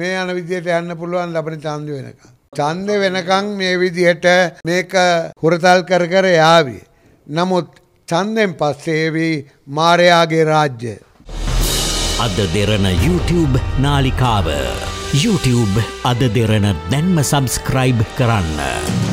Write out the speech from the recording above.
මේ යන විදියට යන්න පුළුවන් ලබන ඡන්දය වෙනකන්. ඡන්දය වෙනකන් මේ විදියට මේක හොරතල් කර කර යාවි. නමුත් ඡන්දෙන් පස්සේ වී මාරයාගේ රාජ්‍ය. අද දෙරණ YouTube නාලිකාව. YouTube අද දෙරණ දැන්ම subscribe කරන්න.